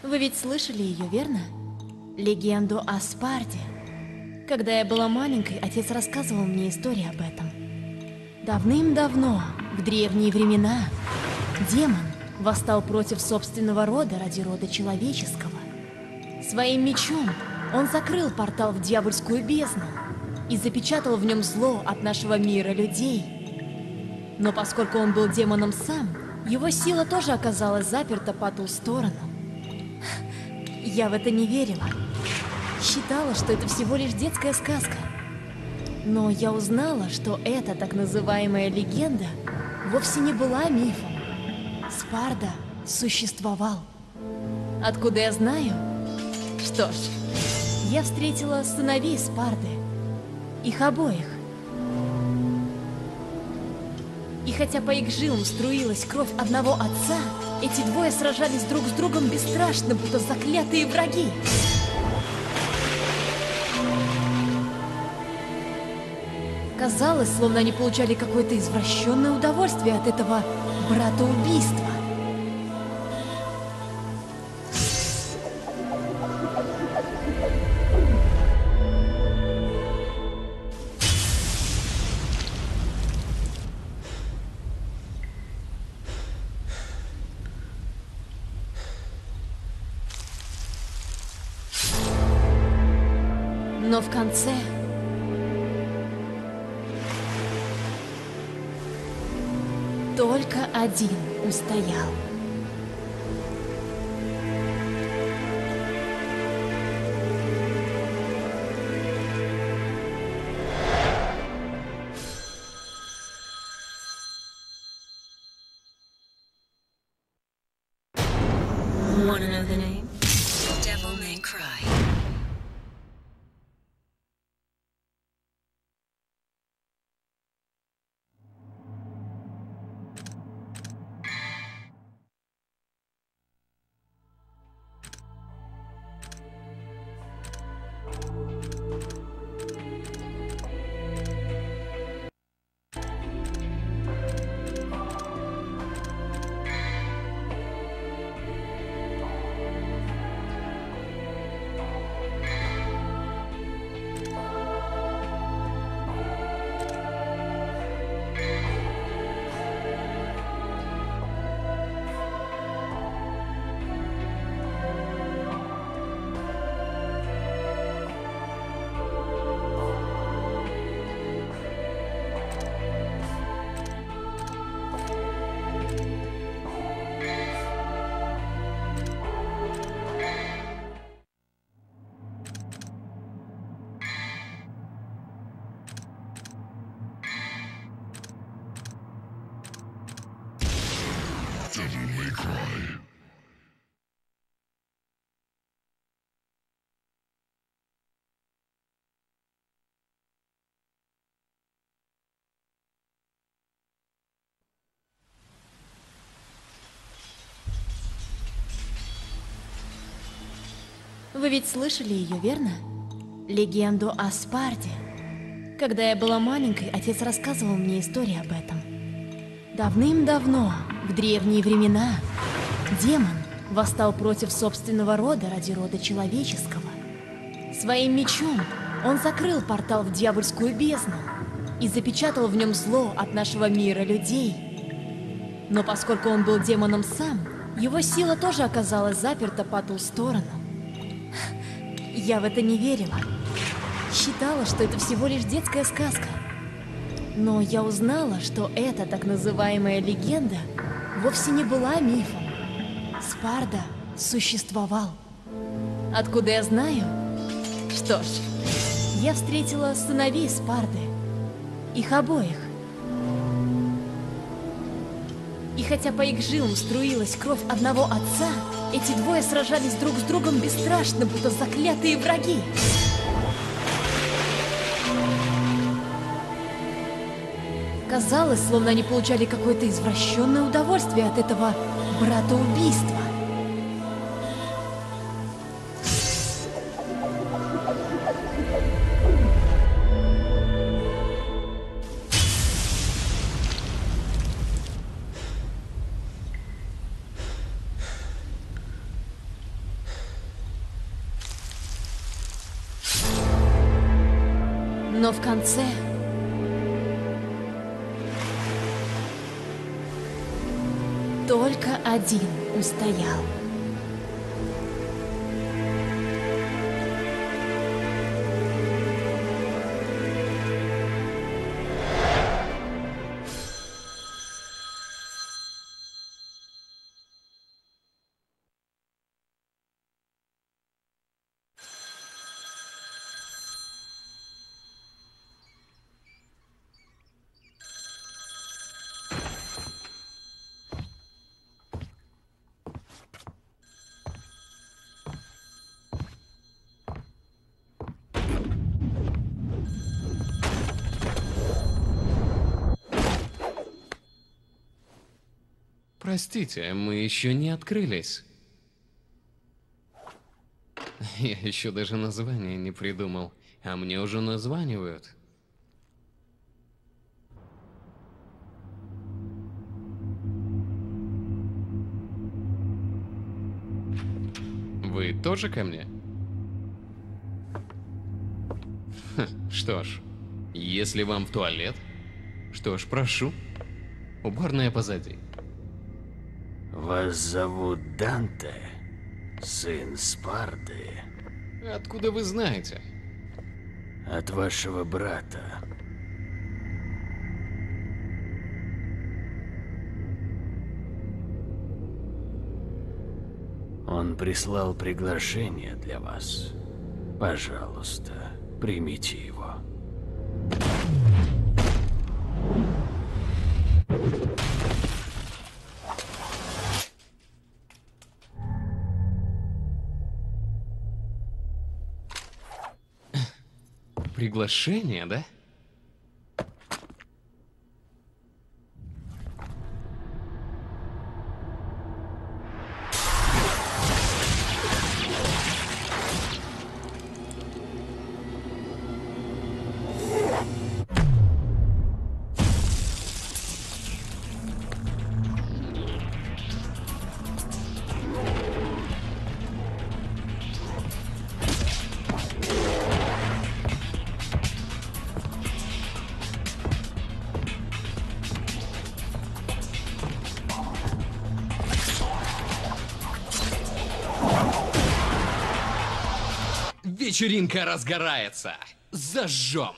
Вы ведь слышали ее, верно? Легенду о Спарде. Когда я была маленькой, отец рассказывал мне историю об этом. Давным-давно, в древние времена, демон восстал против собственного рода ради рода человеческого. Своим мечом он закрыл портал в дьявольскую бездну и запечатал в нем зло от нашего мира людей. Но поскольку он был демоном сам, его сила тоже оказалась заперта по ту сторону. Я в это не верила. Считала, что это всего лишь детская сказка. Но я узнала, что эта так называемая легенда вовсе не была мифом. Спарда существовал. Откуда я знаю? Что ж, я встретила сыновей Спарды. Их обоих. И хотя по их жилам струилась кровь одного отца, эти двое сражались друг с другом бесстрашно, будто заклятые враги. Казалось, словно они получали какое-то извращенное удовольствие от этого братоубийства. Но в конце... только один устоял. Вы ведь слышали ее, верно? Легенду о Спарде. Когда я была маленькой, отец рассказывал мне историю об этом. Давным-давно, в древние времена, демон восстал против собственного рода ради рода человеческого. Своим мечом он закрыл портал в дьявольскую бездну и запечатал в нем зло от нашего мира людей. Но поскольку он был демоном сам, его сила тоже оказалась заперта по ту сторону. Я в это не верила. Считала, что это всего лишь детская сказка. Но я узнала, что эта так называемая легенда вовсе не была мифом. Спарда существовал. Откуда я знаю? Что ж, я встретила сыновей Спарды. Их обоих. И хотя по их жилам струилась кровь одного отца, эти двое сражались друг с другом бесстрашно, будто заклятые враги. Казалось, словно они получали какое-то извращенное удовольствие от этого братоубийства. Но в конце... Только один устоял. Простите, мы еще не открылись. Я еще даже название не придумал, а мне уже названивают. Вы тоже ко мне? Что ж, если вам в туалет, что ж, прошу. Уборная позади. Вас зовут Данте, сын Спарды. Откуда вы знаете? От вашего брата. Он прислал приглашение для вас. Пожалуйста, примите его. Приглашение, да? Вечеринка разгорается. Зажжем.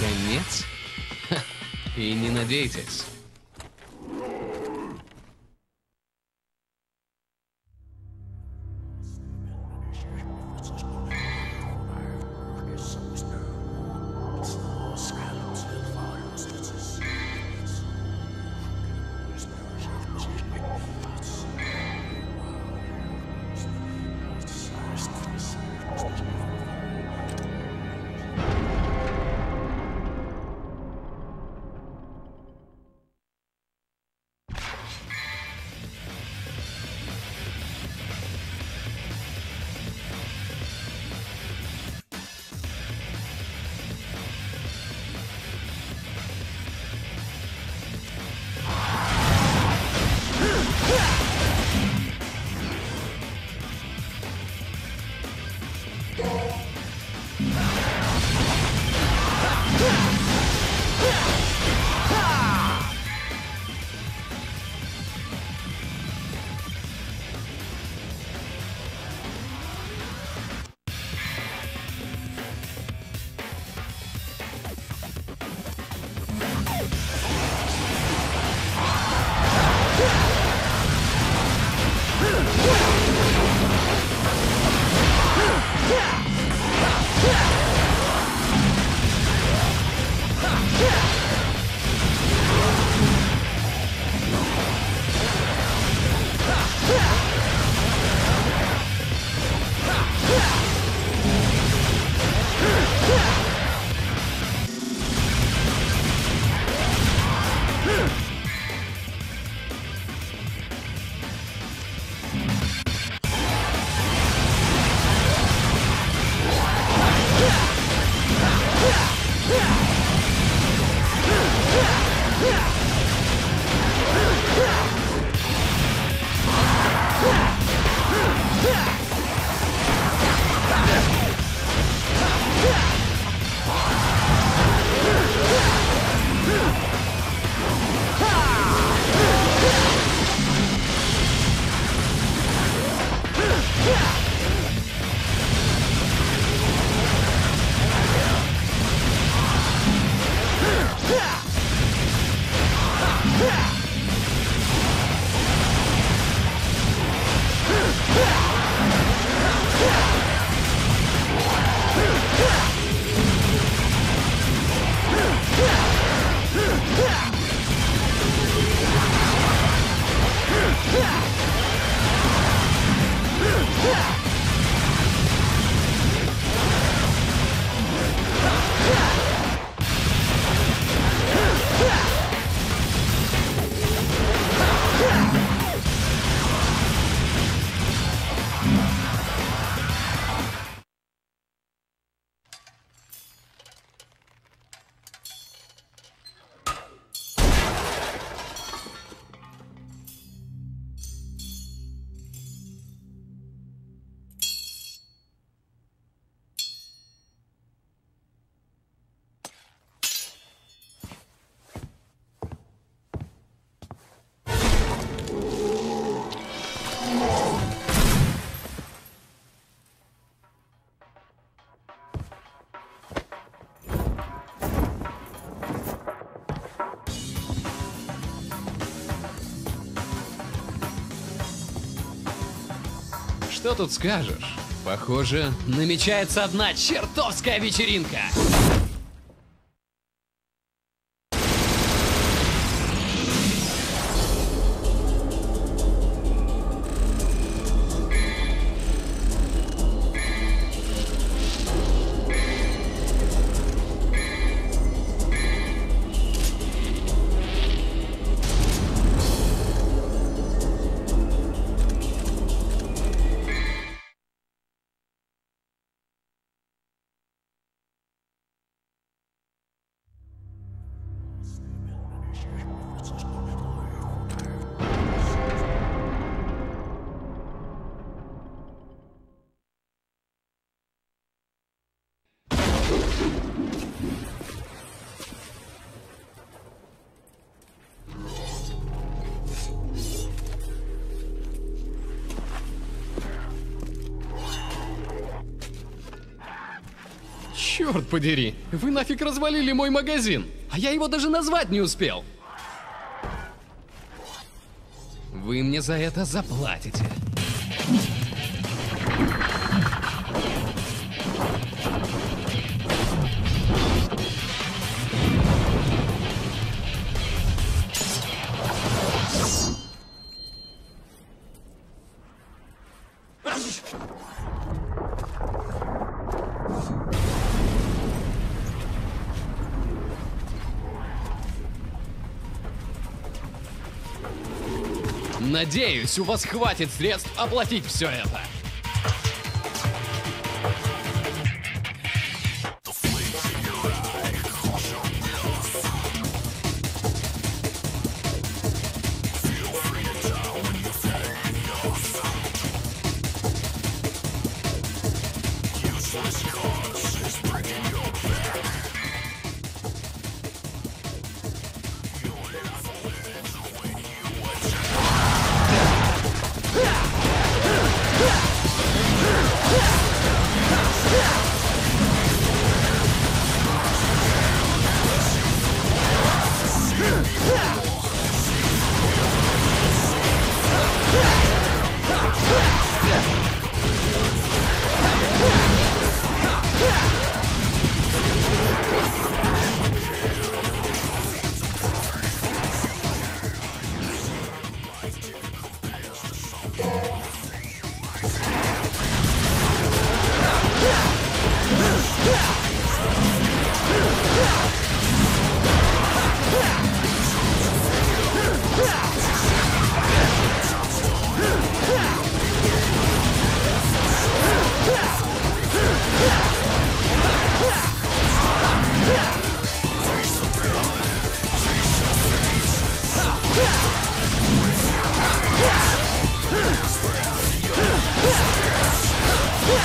Конец? И не надейтесь. Что тут скажешь? Похоже, намечается одна чертовская вечеринка. Черт подери, вы нафиг развалили мой магазин, а я его даже назвать не успел. Вы мне за это заплатите. Надеюсь, у вас хватит средств оплатить все это.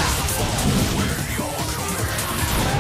Where y'all coming?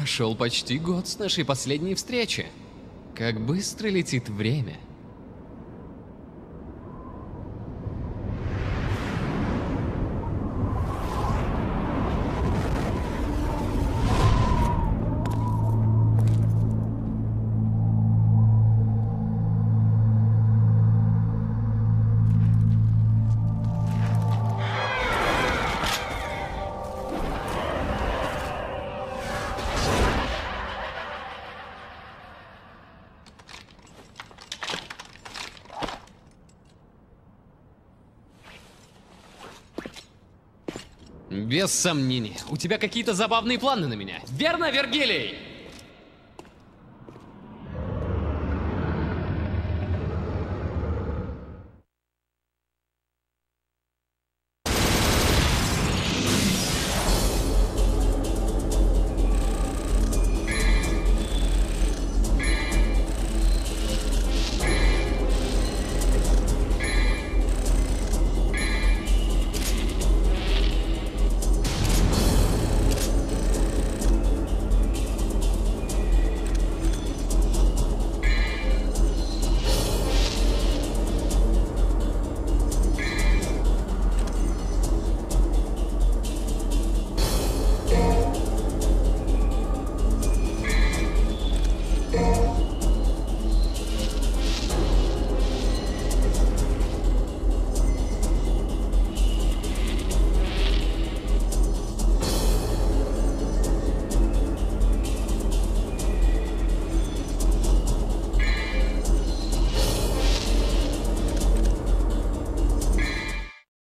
Прошел почти год с нашей последней встречи. Как быстро летит время. Без сомнений, у тебя какие-то забавные планы на меня, верно, Вергилий?